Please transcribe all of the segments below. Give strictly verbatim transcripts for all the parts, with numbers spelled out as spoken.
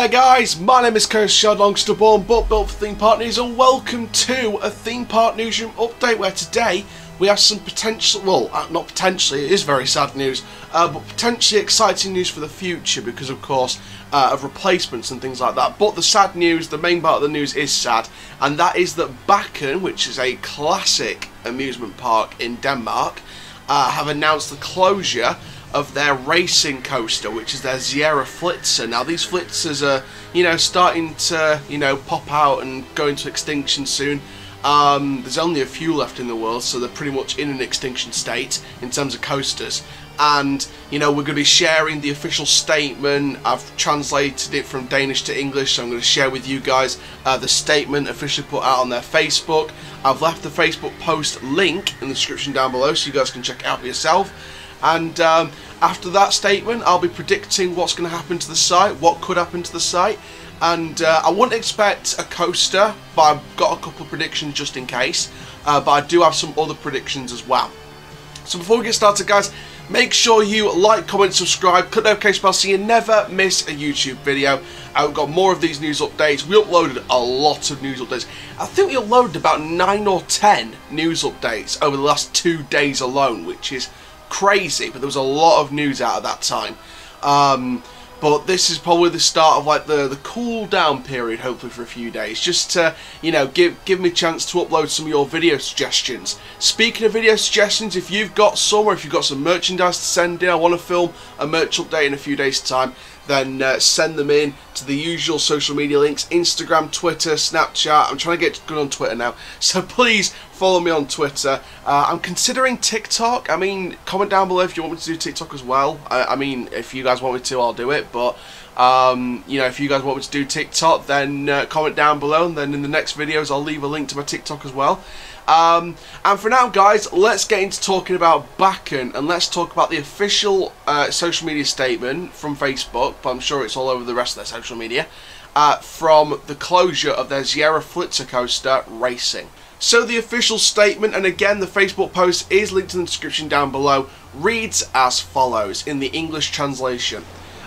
there guys, my name is Koshyad Longsterborn, Butt Built for Theme Park News, and welcome to a Theme Park Newsroom update where today we have some potential, well not potentially, it is very sad news, uh, but potentially exciting news for the future because of course uh, of replacements and things like that. But the sad news, the main part of the news is sad, and that is that Bakken, which is a classic amusement park in Denmark, uh, have announced the closure of their racing coaster, which is their Zierer Flitzer. Now these Flitzers are, you know, starting to, you know, pop out and go into extinction soon. Um, there's only a few left in the world, so they're pretty much in an extinction state in terms of coasters. And, you know, we're going to be sharing the official statement. I've translated it from Danish to English, so I'm going to share with you guys uh, the statement officially put out on their Facebook. I've left the Facebook post link in the description down below, so you guys can check it out for yourself. And um, after that statement, I'll be predicting what's going to happen to the site, what could happen to the site, and uh, I wouldn't expect a coaster, but I've got a couple of predictions just in case, uh, but I do have some other predictions as well. So before we get started guys, make sure you like, comment, subscribe, click the notification bell so you never miss a YouTube video. Uh, we've got more of these news updates. We uploaded a lot of news updates. I think we uploaded about nine or ten news updates over the last two days alone, which is crazy, but there was a lot of news out at that time. Um, but this is probably the start of like the the cool down period, hopefully for a few days, just to, you know, give give me a chance to upload some of your video suggestions. Speaking of video suggestions, if you've got some, or if you've got some merchandise to send in, I want to film a merch update in a few days time, then uh, send them in to the usual social media links, Instagram, Twitter, Snapchat. I'm trying to get good on Twitter now, so please follow me on Twitter. Uh, I'm considering TikTok. I mean, comment down below if you want me to do TikTok as well. I, I mean, if you guys want me to, I'll do it, but, um, you know, if you guys want me to do TikTok, then uh, comment down below, and then in the next videos, I'll leave a link to my TikTok as well. Um, and for now, guys, let's get into talking about Bakken, and let's talk about the official uh, social media statement from Facebook, but I'm sure it's all over the rest of their social media, uh, from the closure of their Zierer Flitzer coaster racing. So the official statement, and again, the Facebook post is linked in the description down below, reads as follows in the English translation.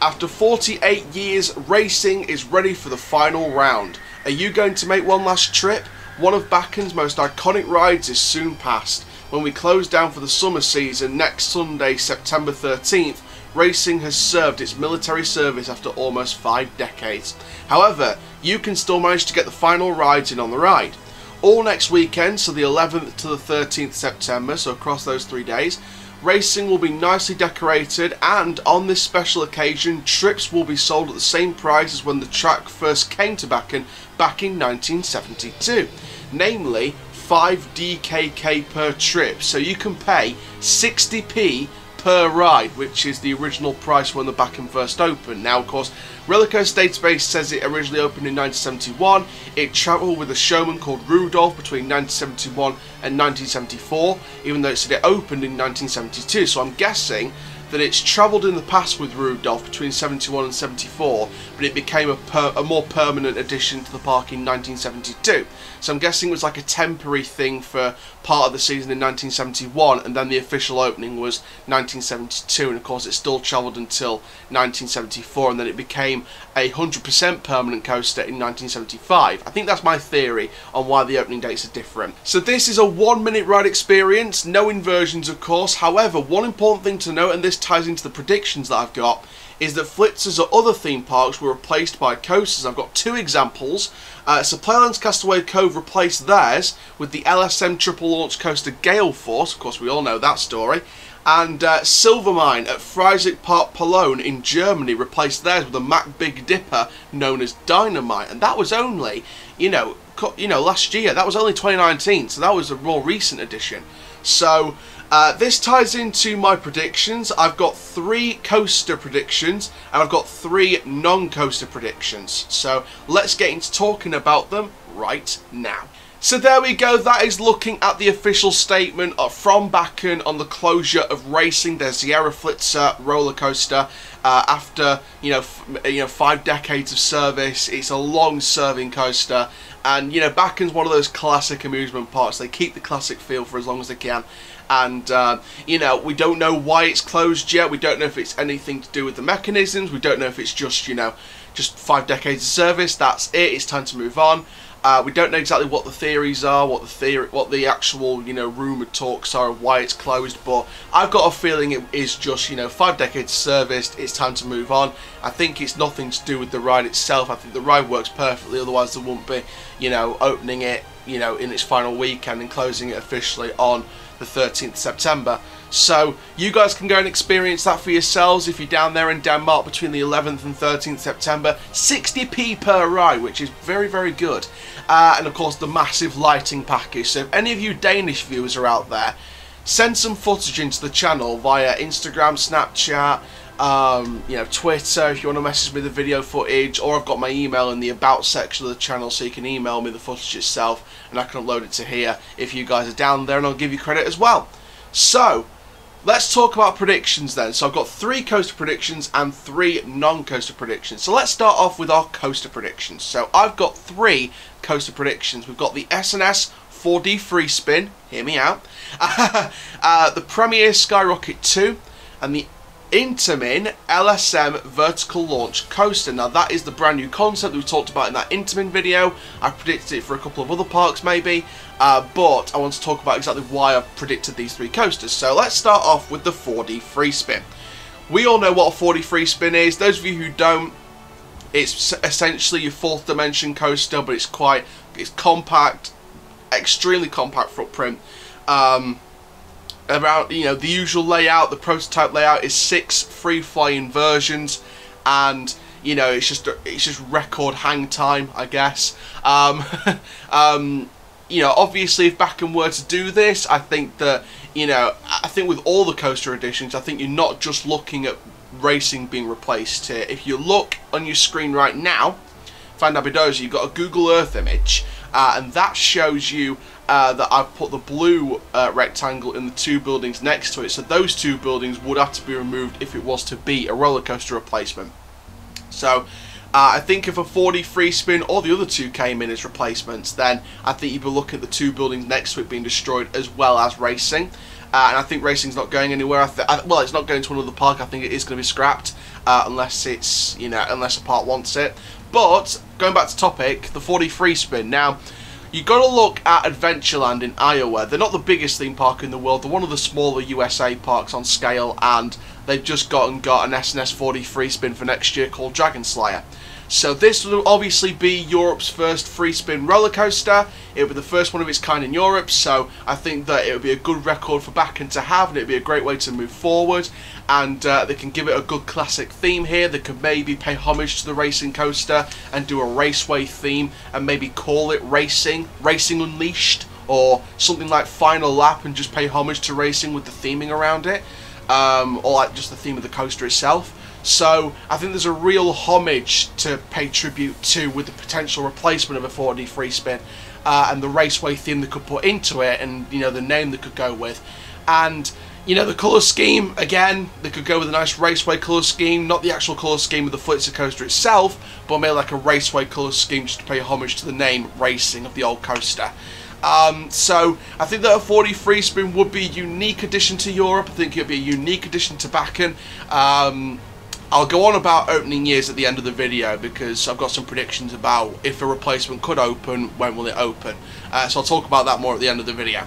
After forty-eight years, racing is ready for the final round. Are you going to make one last trip? One of Bakken's most iconic rides is soon past. When we close down for the summer season next Sunday, September thirteenth, racing has served its military service after almost five decades. However, you can still manage to get the final rides in on the ride. All next weekend, so the eleventh to the thirteenth of September, so across those three days, racing will be nicely decorated, and on this special occasion, trips will be sold at the same price as when the track first came to Bakken back in nineteen seventy-two, namely five D K K per trip, so you can pay sixty p per ride, which is the original price when the Bakken first opened. Now of course, Relicoaster database says it originally opened in nineteen seventy-one, it travelled with a showman called Rudolph between nineteen seventy-one and nineteen seventy-four, even though it said it opened in nineteen seventy-two, so I'm guessing that it's travelled in the past with Rudolph between seventy-one and seventy-four, but it became a, per a more permanent addition to the park in nineteen seventy-two. So I'm guessing it was like a temporary thing for part of the season in nineteen seventy-one, and then the official opening was nineteen seventy-two, and of course it still travelled until nineteen seventy-four, and then it became a one hundred percent permanent coaster in nineteen seventy-five. I think that's my theory on why the opening dates are different. So this is a one minute ride experience, no inversions of course. However, one important thing to note, and this ties into the predictions that I've got, is that Flitzers at other theme parks were replaced by coasters. I've got two examples. Uh, so Playland's Castaway Cove replaced theirs with the L S M triple launch coaster Gale Force, of course we all know that story, and uh, Silvermine at Freizeitpark Pologne in Germany replaced theirs with a Mack Big Dipper known as Dynamite, and that was only, you know, you know, last year. That was only twenty nineteen, so that was a more recent addition. So uh, this ties into my predictions. I've got three coaster predictions and I've got three non-coaster predictions. So let's get into talking about them right now. So there we go, that is looking at the official statement from Bakken on the closure of racing, their Zierer Flitzer roller coaster. Uh, after, you know, f you know, five decades of service, it's a long-serving coaster, and you know, Bakken's one of those classic amusement parks. They keep the classic feel for as long as they can, and uh, you know, we don't know why it's closed yet. We don't know if it's anything to do with the mechanisms. We don't know if it's just, you know, just five decades of service, that's it, it's time to move on. Uh, we don't know exactly what the theories are, what the theory, what the actual, you know, rumoured talks are of why it's closed, but I've got a feeling it is just, you know, five decades serviced, it's time to move on. I think it's nothing to do with the ride itself. I think the ride works perfectly, otherwise there wouldn't be, you know, opening it, you know, in its final weekend and closing it officially on the thirteenth of September. So you guys can go and experience that for yourselves if you're down there in Denmark between the eleventh and thirteenth of September. sixty p per ride, which is very, very good. Uh, and of course the massive lighting package. So if any of you Danish viewers are out there, send some footage into the channel via Instagram, Snapchat, um, you know, Twitter, if you want to message me the video footage, or I've got my email in the about section of the channel, so you can email me the footage itself and I can upload it to here if you guys are down there, and I'll give you credit as well. So let's talk about predictions then. So I've got three coaster predictions and three non-coaster predictions. So let's start off with our coaster predictions. So I've got three coaster predictions. We've got the S and S four D Free Spin, hear me out, uh, the Premier Skyrocket two, and the Intamin L S M Vertical Launch Coaster. Now that is the brand new concept that we talked about in that Intamin video. I predicted it for a couple of other parks maybe, uh, but I want to talk about exactly why I've predicted these three coasters. So let's start off with the four D Free Spin. We all know what a four D Free Spin is. Those of you who don't, it's essentially your fourth dimension coaster, but it's quite, it's compact, extremely compact footprint. Um, Around, you know, the usual layout, the prototype layout is six free flying versions, and you know, it's just it's just record hang time, I guess. Um, um, you know, obviously, if Bakken were to do this, I think that you know, I think with all the coaster additions, I think you're not just looking at racing being replaced here. If you look on your screen right now, Fandabidoza, you've got a Google Earth image, uh, and that shows you. Uh, that I've put the blue uh, rectangle in the two buildings next to it, so those two buildings would have to be removed if it was to be a roller coaster replacement. So uh, I think if a four D Free Spin or the other two came in as replacements, then I think you'd be looking at the two buildings next to it being destroyed as well as racing. Uh, and I think racing's not going anywhere. I th I, well, it's not going to another park. I think it is going to be scrapped uh, unless it's you know unless a park wants it. But going back to topic, the four D Free Spin now. You've got to look at Adventureland in Iowa. They're not the biggest theme park in the world. They're one of the smaller U S A parks on scale, and they've just got and got an S and S four D Free Spin for next year called Dragon Slayer. So this will obviously be Europe's first free spin roller coaster. It'll be the first one of its kind in Europe, so I think that it'll be a good record for Bakken to have, and it'll be a great way to move forward. And uh, they can give it a good classic theme here. They could maybe pay homage to the racing coaster and do a raceway theme, and maybe call it Racing, Racing Unleashed, or something like Final Lap, and just pay homage to racing with the theming around it, um, or like just the theme of the coaster itself. So I think there's a real homage to pay tribute to with the potential replacement of a four D Free Spin, uh, and the raceway theme they could put into it, and you know the name they could go with, and you know the colour scheme again they could go with a nice raceway colour scheme, not the actual colour scheme of the Flitzer coaster itself, but maybe like a raceway colour scheme just to pay homage to the name Racing of the old coaster. Um, so I think that a four D Free Spin would be a unique addition to Europe. I think it would be a unique addition to Bakken. Um, I'll go on about opening years at the end of the video because I've got some predictions about if a replacement could open, when will it open. Uh, so I'll talk about that more at the end of the video.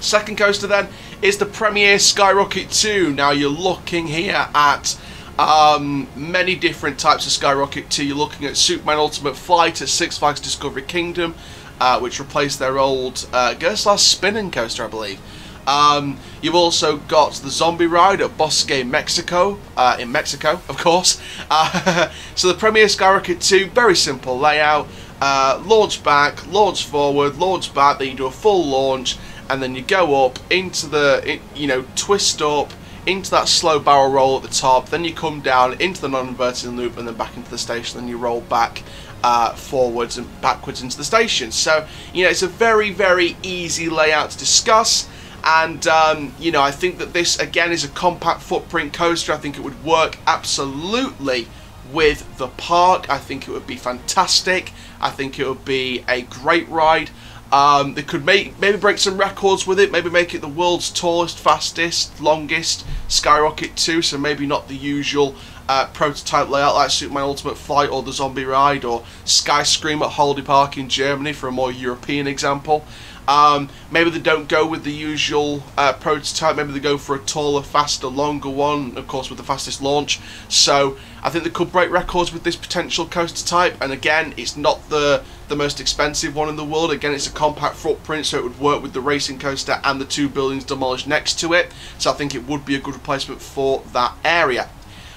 Second coaster then is the Premier Skyrocket two. Now you're looking here at um, many different types of Skyrocket two. You're looking at Superman Ultimate Flight at Six Flags Discovery Kingdom, uh, which replaced their old uh, Gerstlauer spinning coaster, I believe. Um, you've also got the zombie ride at Bosque, Mexico, uh, in Mexico, of course. Uh, so the Premier Skyrocket two, very simple layout, uh, launch back, launch forward, launch back, then you do a full launch, and then you go up into the, it, you know, twist up, into that slow barrel roll at the top, then you come down into the non-inverting loop, and then back into the station, then you roll back. Uh, forwards and backwards into the station. So, you know, it's a very, very easy layout to discuss. And, um, you know, I think that this, again, is a compact footprint coaster. I think it would work absolutely with the park. I think it would be fantastic. I think it would be a great ride. Um, they could make, maybe break some records with it. Maybe make it the world's tallest, fastest, longest Skyrocket two. So maybe not the usual uh, prototype layout like Superman Ultimate Flight or the Zombie Ride or Skyscream at Holiday Park in Germany for a more European example. Um, maybe they don't go with the usual uh, prototype, maybe they go for a taller, faster, longer one, of course with the fastest launch. So I think they could break records with this potential coaster type, and again it's not the the most expensive one in the world. Again, it's a compact footprint, so it would work with the racing coaster and the two buildings demolished next to it, so I think it would be a good replacement for that area.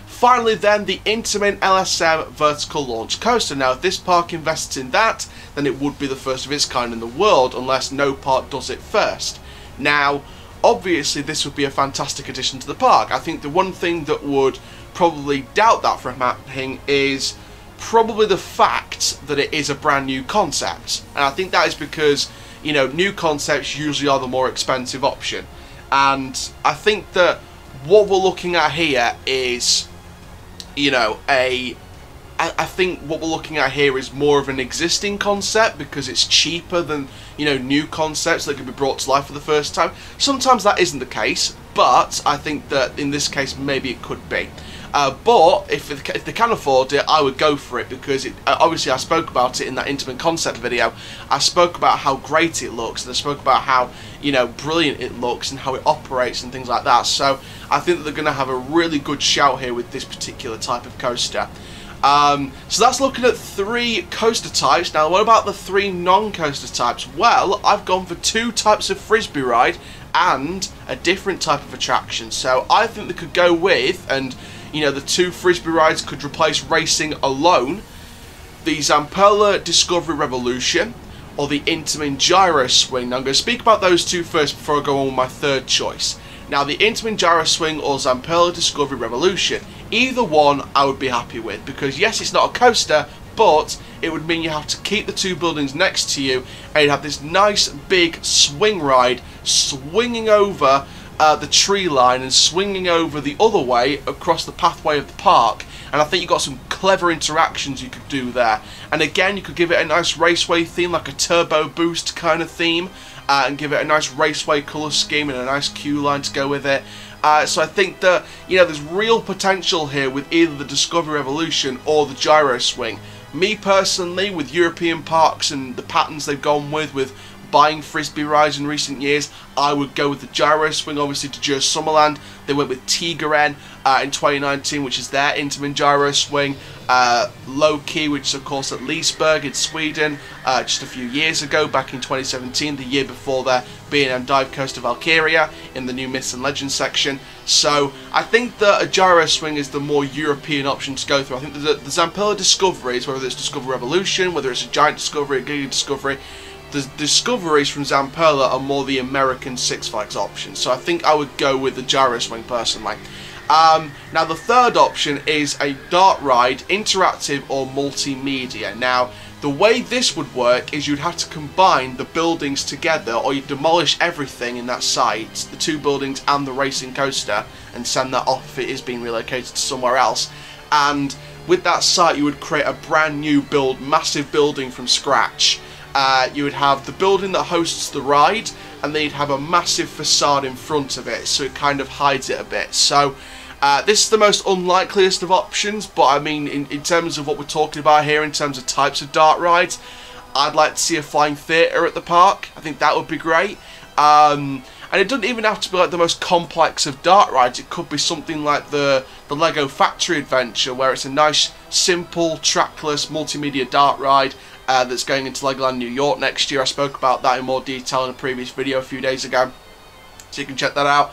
Finally then, the Intamin L S M Vertical Launch Coaster. Now if this park invests in that, then it would be the first of its kind in the world, unless no park does it first. Now obviously this would be a fantastic addition to the park. I think the one thing that would probably doubt that from happening is probably the fact that it is a brand new concept, and I think that is because, you know, new concepts usually are the more expensive option. And I think that what we're looking at here is, you know, a I, I think what we're looking at here is more of an existing concept, because it's cheaper than, you know, new concepts that could be brought to life for the first time. Sometimes that isn't the case, but I think that in this case maybe it could be. Uh, but if, if they can afford it, I would go for it, because it, obviously I spoke about it in that Intamin concept video. I spoke about how great it looks, and I spoke about how, you know, brilliant it looks and how it operates and things like that. So I think that they're going to have a really good shout here with this particular type of coaster. Um, so that's looking at three coaster types. Now what about the three non-coaster types? Well, I've gone for two types of frisbee ride and a different type of attraction. So I think they could go with, and you know, the two frisbee rides could replace racing alone, the Zamperla Discovery Revolution or the Intamin Gyro Swing. Now I'm going to speak about those two first before I go on with my third choice. Now the Intamin Gyro Swing or Zamperla Discovery Revolution, either one I would be happy with, because yes, it's not a coaster, but it would mean you have to keep the two buildings next to you, and you'd have this nice big swing ride swinging over Uh, the tree line and swinging over the other way across the pathway of the park. And I think you've got some clever interactions you could do there. And again, you could give it a nice raceway theme, like a turbo boost kind of theme, uh, and give it a nice raceway colour scheme and a nice queue line to go with it. Uh, so I think that, you know, there's real potential here with either the Discovery Revolution or the Gyro Swing. Me personally, with European parks and the patterns they've gone with, with buying frisbee rides in recent years, I would go with the Gyro Swing. Obviously to Jura Summerland they went with Tigeren uh, in twenty nineteen, which is their Intamin Gyro Swing. uh, Low Key, which is of course at Liseberg in Sweden, uh, just a few years ago, back in twenty seventeen, the year before their B and M Dive Coaster Valkyria in the new Myths and Legends section. So I think that a Gyro Swing is the more European option to go through. I think the, the Zamperla Discoveries, whether it's Discovery Revolution, whether it's a Giant Discovery, a Giga Discovery, the discoveries from Zamperla are more the American Six Flags option, so I think I would go with the Gyro Swing personally. Um, now the third option is a dart ride, interactive or multimedia. Now the way this would work is you'd have to combine the buildings together, or you'd demolish everything in that site, the two buildings and the racing coaster, and send that off if it is being relocated to somewhere else. And with that site you would create a brand new build, massive building from scratch. Uh, you would have the building that hosts the ride, and then you'd have a massive facade in front of it, so it kind of hides it a bit. So uh, this is the most unlikeliest of options, but I mean in, in terms of what we're talking about here, in terms of types of dart rides, I'd like to see a flying theatre at the park. I think that would be great. Um, and it doesn't even have to be like the most complex of dart rides. It could be something like the, the Lego Factory Adventure, where it's a nice, simple, trackless, multimedia dart ride Uh, that's going into Legoland New York next year. I spoke about that in more detail in a previous video a few days ago, so you can check that out.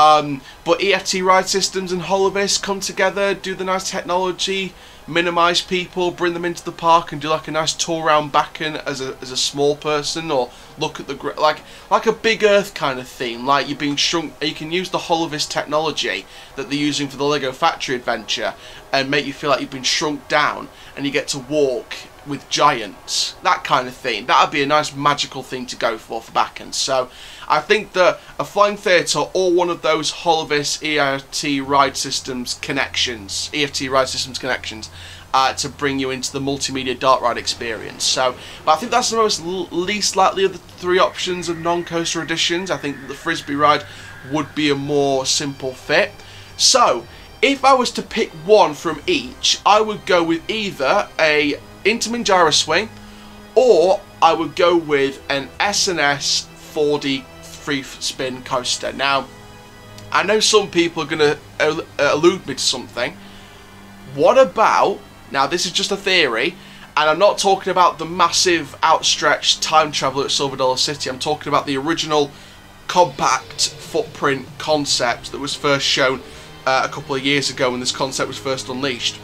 Um, but E F T Ride Systems and Holovis come together, do the nice technology, minimise people, bring them into the park, and do like a nice tour around Bakken as a as a small person, or look at the like like a Big Earth kind of theme. Like you're being shrunk. You can use the Holovis technology that they're using for the Lego Factory Adventure, and make you feel like you've been shrunk down, and you get to walk with giants, that kind of thing. That would be a nice magical thing to go for for Bakken. So I think that a flying theatre or one of those Holovis E F T Ride Systems connections, E F T Ride Systems connections, uh, to bring you into the multimedia dart ride experience. So, but I think that's the most l least likely of the three options of non-coaster additions. I think that the frisbee ride would be a more simple fit. So If I was to pick one from each, I would go with either a Intamin Gyro Swing, or I would go with an S and S four D Free Spin coaster. Now, I know some people are going to allude me to something. What about, now this is just a theory, and I'm not talking about the massive outstretched time traveler at Silver Dollar City. I'm talking about the original compact footprint concept that was first shown uh, a couple of years ago when this concept was first unleashed.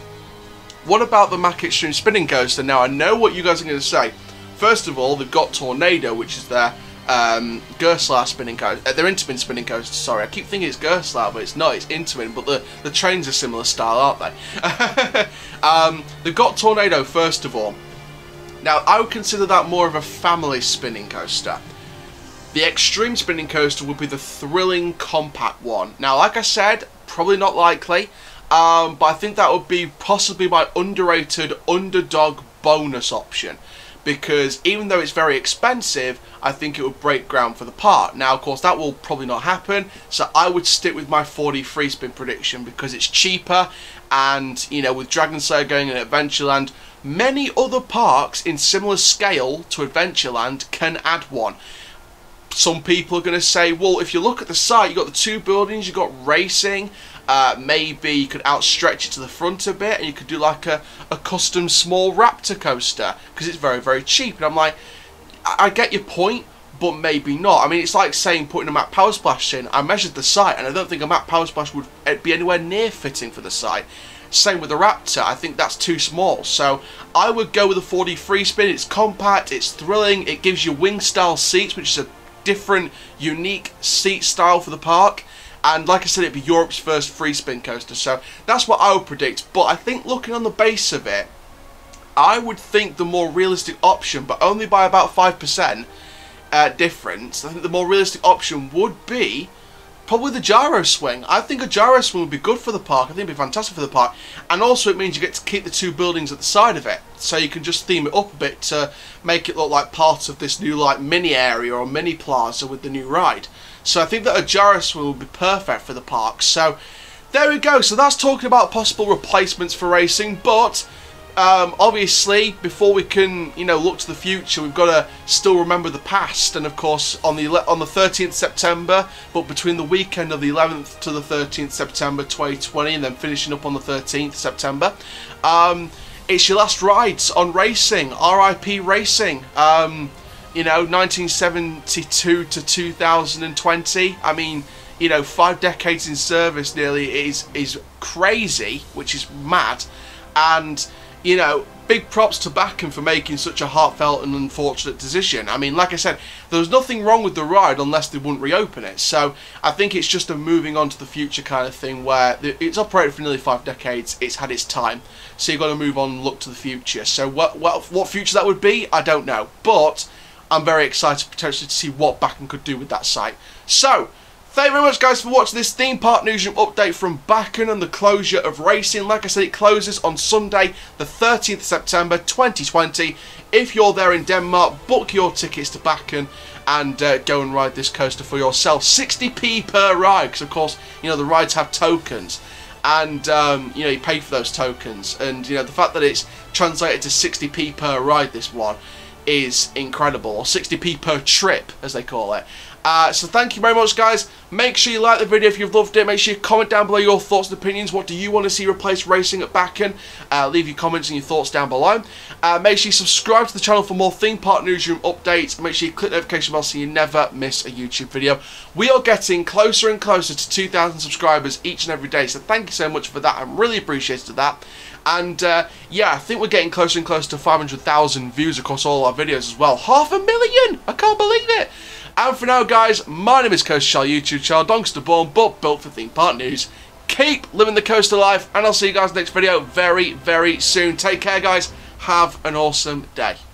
What about the Mack Extreme Spinning Coaster? Now, I know what you guys are going to say. First of all, they've got Tornado, which is their um, Gerstlauer spinning coaster, uh, their Intamin spinning coaster, sorry. I keep thinking it's Gerstlauer, but it's not, it's Intamin, but the, the trains are similar style, aren't they? um, they've got Tornado, first of all. Now, I would consider that more of a family spinning coaster. The Extreme Spinning Coaster would be the thrilling compact one. Now, like I said, probably not likely, um, but I think that would be possibly my underrated underdog bonus option, because even though it's very expensive, I think it would break ground for the park. Now, of course, that will probably not happen, so I would stick with my four D free spin prediction because it's cheaper, and, you know, with Dragon Slayer going in Adventureland, many other parks in similar scale to Adventureland can add one. Some people are going to say, well, if you look at the site, you've got the two buildings, you've got racing, uh, maybe you could outstretch it to the front a bit and you could do like a, a custom small Raptor coaster because it's very, very cheap. And I'm like, I, I get your point, but maybe not. I mean, it's like saying putting a Mack Power Splash in. I measured the site and I don't think a Mack Power Splash would be anywhere near fitting for the site. Same with the Raptor, I think that's too small. So I would go with a four D free spin. It's compact, it's thrilling, it gives you wing style seats, which is a different, unique seat style for the park, and like I said, it'd be Europe's first free spin coaster, so that's what I would predict. But I think looking on the base of it, I would think the more realistic option, but only by about five percent uh, difference, I think the more realistic option would be probably the Gyro Swing. I think a Gyro Swing would be good for the park, I think it'd be fantastic for the park, and also it means you get to keep the two buildings at the side of it, so you can just theme it up a bit to make it look like part of this new like mini area or mini plaza with the new ride. So I think that a Gyro Swing would be perfect for the park. So there we go, so that's talking about possible replacements for racing, but Um, obviously, before we can, you know, look to the future, we've got to still remember the past. And of course, on the on the thirteenth of September, but between the weekend of the eleventh to the thirteenth of September, twenty twenty, and then finishing up on the thirteenth of September, um, it's your last rides on racing. R I P racing. Um, you know, nineteen seventy-two to two thousand twenty. I mean, you know, five decades in service nearly is is crazy, which is mad, and you know, big props to Bakken for making such a heartfelt and unfortunate decision. I mean, like I said, there was nothing wrong with the ride unless they wouldn't reopen it. So I think it's just a moving on to the future kind of thing where it's operated for nearly five decades. It's had its time. So you've got to move on and look to the future. So what, what, what future that would be, I don't know. But I'm very excited potentially to see what Bakken could do with that site. So thank you very much, guys, for watching this Theme Park Newsroom update from Bakken and the closure of racing. Like I said, it closes on Sunday, the thirteenth of September, twenty twenty. If you're there in Denmark, book your tickets to Bakken and uh, go and ride this coaster for yourself. sixty p per ride, because, of course, you know, the rides have tokens. And, um, you know, you pay for those tokens. And, you know, the fact that it's translated to sixty p per ride, this one, is incredible. Or sixty p per trip, as they call it. Uh, so thank you very much, guys. Make sure you like the video if you've loved it. Make sure you comment down below your thoughts and opinions. What do you want to see replace racing at Bakken? Uh, leave your comments and your thoughts down below. Uh, make sure you subscribe to the channel for more Theme Park Newsroom updates. And make sure you click the notification bell so you never miss a YouTube video. We are getting closer and closer to two thousand subscribers each and every day. So thank you so much for that. I'm really appreciative of that. And uh, yeah, I think we're getting closer and closer to five hundred thousand views across all our videos as well. Half a million! I can't believe it! And for now, guys, my name is Koshyad, YouTube channel, Longsterborn, but built for Theme Park News. Keep living the coaster life, and I'll see you guys in the next video very, very soon. Take care, guys. Have an awesome day.